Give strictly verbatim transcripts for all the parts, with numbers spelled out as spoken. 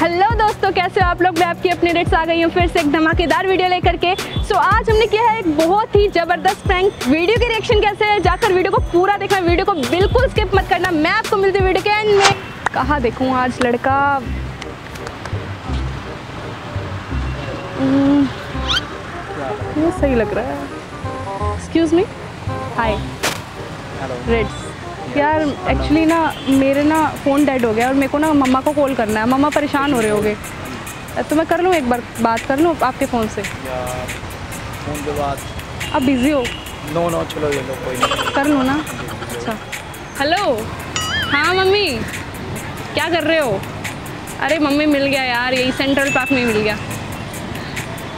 Hello दोस्तों, कैसे हो आप लोग। मैं आपकी अपने डेट्स आ गई हूँ फिर से एक धमाकेदार वीडियो लेकर के। सो so, आज हमने किया है एक बहुत ही ज़बरदस्त प्रैंक वीडियो के रिएक्शन कैसे है, जाकर वीडियो को पूरा देखना, वीडियो को बिल्कुल स्किप मत करना। मैं आपको मिलती हूँ वीडियो के एंड में। कहाँ देखूँ आज लड़का, ये सही लग रहा है। Excuse me, hi Reds. यार एक्चुअली ना मेरे ना फ़ोन डेड हो गया और मेरे को ना मम्मा को कॉल करना है। मम्मा परेशान हो रहे होगे, तो मैं कर लूँ एक बार बात कर लूँ आपके फ़ोन से? यार फोन पे बात, आप बिज़ी हो? नो नो, चलो ये लो, कोई नहीं, कर लूँ ना। अच्छा, हेलो। हाँ मम्मी, क्या कर रहे हो? अरे मम्मी मिल गया यार, यही सेंट्रल पार्क में मिल गया।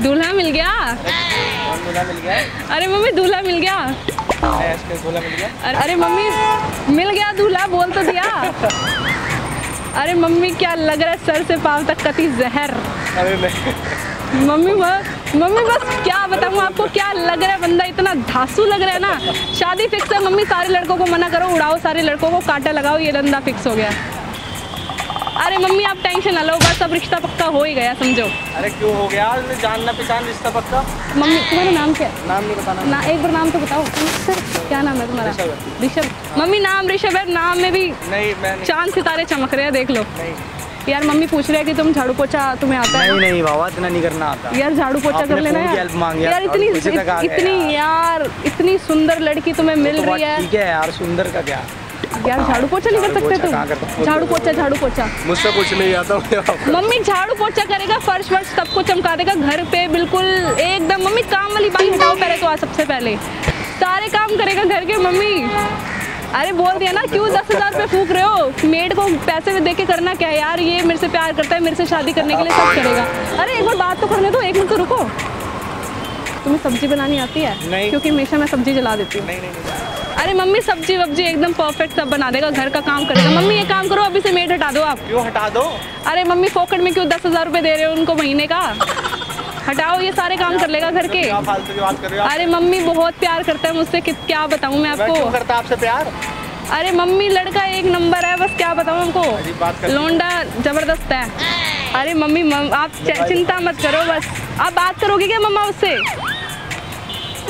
दूल्हा मिल गया? दूल्हा मिल गया? अरे मम्मी दूल्हा मिल गया? दूल्हा मिल गया? अरे मम्मी मिल गया दूल्हा, बोल तो दिया। अरे मम्मी क्या लग रहा है सर से पाँव तक कति जहर। अरे मम्मी बस मम्मी बस क्या बताऊँ आपको, क्या लग रहा है बंदा, इतना धांसू लग रहा है ना। शादी फिक्स है मम्मी, सारे लड़कों को मना करो, उड़ाओ सारे लड़कों को, कांटा लगाओ, ये धंधा फिक्स हो गया। अरे मम्मी आप टेंशन ना लो, बस सब रिश्ता पक्का हो ही गया समझो। अरे क्यों हो गया, जानना पहचान रिश्ता पक्का। मम्मी तुम्हारा नाम क्या है? नाम नहीं बताना ना, एक बार नाम तो बताओ सर, क्या नाम है तुम्हारा? ऋषभ। मम्मी नाम ऋषभ है, नाम में भी नहीं, नहीं। चांद सितारे चमक रहे हैं, देख लो। यार मम्मी पूछ रहे हैं कि तुम झाड़ू पोछा तुम्हें आता है? नहीं नहीं बाबा, इतना नहीं करना आता यार, झाड़ू पोछा कर लेना यार। इतनी इतनी यार इतनी सुंदर लड़की तुम्हें मिल रही है। ठीक है यार, सुंदर का क्या यार, झाड़ू पोछा नहीं कर सकते तुम? झाड़ू पोछा, झाड़ू पोछा मुझसे कुछ नहीं आता। मम्मी झाड़ू पोछा करेगा, फर्श वर्श सबको चमका देगा घर पे, बिल्कुल एकदम। मम्मी काम वाली बाई हटाओ पहले तो, आज सबसे पहले सारे काम करेगा घर के मम्मी। अरे बोल दिया ना, क्यों दस हजार रुपये फूक रहे हो? मेड को पैसे दे के करना क्या यार, ये मेरे से प्यार करता है, मेरे से शादी करने के लिए सब करेगा। अरे एक बार बात तो करने दो, एक मिनट तो रुको। तुम्हें सब्जी बनानी आती है? क्योंकि हमेशा मैं सब्जी जला देती हूँ। अरे मम्मी सब्जी वब्जी एकदम परफेक्ट सब बना देगा, घर का काम करेगा। मम्मी ये काम करो, अभी से मेड हटा दो आप। क्यों हटा दो? अरे मम्मी फोकट में क्यों दस हजार रुपए दे रहे हो उनको महीने का, हटाओ, ये सारे काम कर लेगा घर के। फालतू की बात कर रहे हो। अरे मम्मी बहुत प्यार करता है मुझसे, क्या बताऊँ मैं आपको। क्यों करता आपसे प्यार? अरे मम्मी लड़का एक नंबर है, बस क्या बताऊँ हमको, लोंडा जबरदस्त है। अरे मम्मी आप चिंता मत करो, बस आप बात करोगे क्या मम्मा उससे?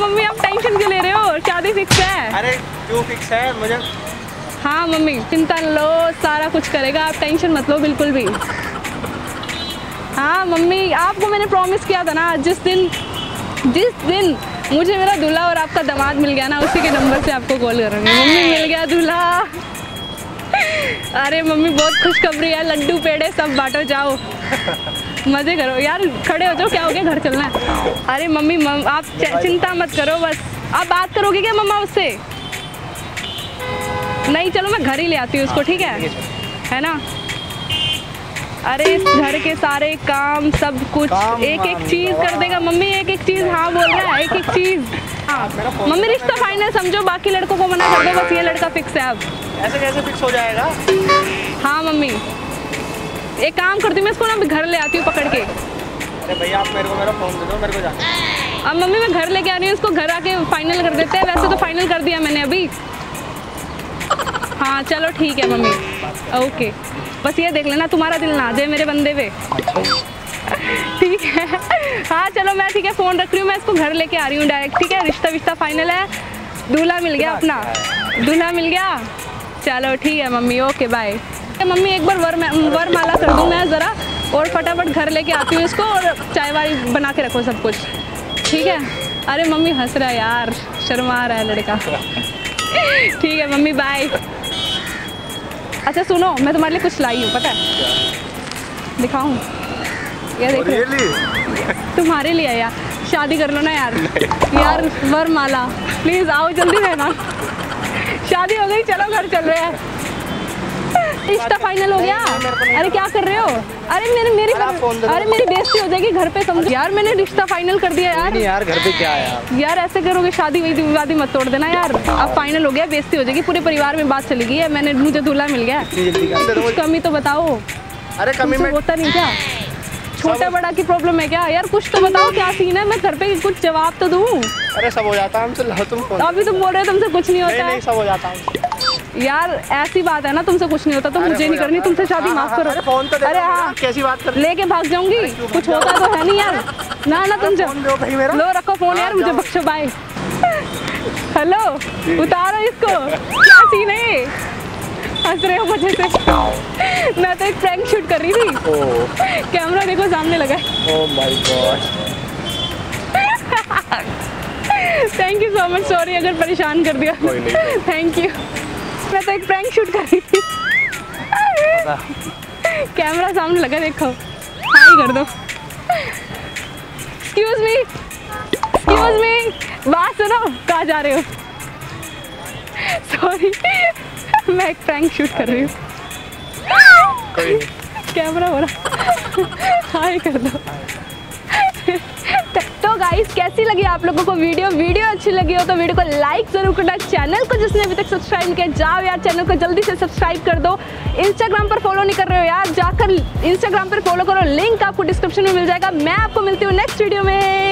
मम्मी आप टेंशन क्यों ले रहे हो, शादी फिक्स है। अरे क्यों फिक्स है मुझे? हाँ मम्मी चिंता लो, सारा कुछ करेगा, आप टेंशन मत लो बिल्कुल भी। हाँ मम्मी आपको मैंने प्रॉमिस किया था ना, जिस दिन जिस दिन मुझे मेरा दूल्हा और आपका दामाद मिल गया ना, उसी के नंबर से आपको कॉल करूँगी। मम्मी मिल गया दूल्हा। अरे मम्मी बहुत खुशखबरी है, लड्डू पेड़े सब बांटो, जाओ मजे करो यार, खड़े हो जाओ, क्या हो गया, घर चलना है। अरे मम्मी मम, आप चिंता मत करो, बस आप बात करोगे क्या मम्मा उससे? नहीं चलो मैं घर ही ले आती हूँ उसको, ठीक है है ना। अरे घर के सारे काम सब कुछ काम, एक एक चीज़ कर देगा मम्मी, एक एक चीज़। हाँ बोल रहा है, एक एक चीज़। हाँ मम्मी रिश्ता फाइनल समझो, बाकी लड़कों को मना कर दो, बस ये लड़का फिक्स है। अब ऐसे कैसे फिक्स हो जाएगा? हाँ मम्मी एक काम करती हूँ, मैं इसको ना घर ले आती हूँ पकड़ के। अरे भैया आप मेरे को मेरा फोन दे दो, मेरे को जाना है। अब मम्मी मैं घर लेके आ रही हूँ इसको, घर आके फाइनल कर देते हैं। वैसे तो फाइनल कर दिया मैंने अभी। हाँ चलो ठीक है मम्मी, ओके। बस ये देख लेना तुम्हारा दिल ना आ जाए मेरे बंदे पे, ठीक है? हाँ चलो मैं ठीक है फ़ोन रख रही हूँ, मैं इसको घर लेके आ रही हूँ डायरेक्ट, ठीक है। रिश्ता विश्ता फाइनल है, दूल्हा मिल गया अपना, दूल्हा मिल गया। चलो ठीक है मम्मी, ओके बाय। मम्मी एक बार वर वर माला कर दूँ मैं ज़रा, और फटाफट घर लेके आती हूँ इसको, और चाय वाय बना के रखो सब कुछ, ठीक है। अरे मम्मी हंस रहा है यार, शर्मा रहा है लड़का। ठीक है मम्मी बाय। अच्छा सुनो, मैं तुम्हारे लिए कुछ लाई हूँ, पता है, दिखाऊँ? ये देखो तुम्हारे लिए यार, शादी कर लो ना यार। यार वर माला प्लीज़, आओ जल्दी रहना, शादी हो गई, चलो घर चल रहे हैं। रिश्ता फाइनल हो गया। अरे क्या कर रहे हो? अरे मेरे मेरी अरे मेरी बेइज्जती हो जाएगी घर पे समझो। यार मैंने रिश्ता फाइनल कर दिया यार। नहीं यार घर पे क्या यार, यार ऐसे करोगे, शादी वादी वादी मत तोड़ देना यार। अब फाइनल हो गया, बेइज्जती हो जाएगी, पूरे परिवार में बात चली गई है। मैंने मुझे दूल्हा मिल गया, कुछ कमी तो बताओ। अरे कमी में होता नहीं क्या, छोटा बड़ा की प्रॉब्लम है क्या यार, कुछ तो बताओ क्या सीन है, मैं घर पे कुछ जवाब तो दूँ। अरे सब हो जाता है हमसे, अभी तुम बोल रहे हो तुमसे कुछ नहीं होता है। यार ऐसी बात है ना, तुमसे कुछ नहीं होता तो मुझे नहीं करनी तुमसे शादी, माफ करो। फोन तो दे, अरे हाँ कैसी बात कर, लेके भाग जाऊंगी, कुछ होता तो है नहीं यार। ना ना तुमसे लो, रखो फोन यार, मुझे बख्शो, बाय। हेलो, उतारो इसको, क्या सीन है, हंस रहे हो मुझे से। मैं तो एक प्रैंक शूट कर रही थी, कैमरा देखो सामने लगा है। Oh my God, thank you so much, sorry अगर परेशान कर दिया, थैंक यू। मैं तो एक प्रैंक शूट कर रही थी, कैमरा सामने लगा, देखो हाई कर दो। एक्सक्यूज मी, एक्सक्यूज मी, बात सुनो, कहाँ जा रहे हो? सॉरी मैं एक प्रैंक शूट कर रही हूँ, कैमरा हो रहा, हाई कर दो। तो गाइस कैसी लगी आप लोगों को वीडियो, वीडियो अच्छी लगी हो तो वीडियो को लाइक जरूर करना। चैनल को जिसने अभी तक सब्सक्राइब किया, जाओ यार चैनल को जल्दी से सब्सक्राइब कर दो। इंस्टाग्राम पर फॉलो नहीं कर रहे हो यार, जाकर इंस्टाग्राम पर फॉलो करो, लिंक आपको डिस्क्रिप्शन में मिल जाएगा। मैं आपको मिलती हूँ नेक्स्ट वीडियो में।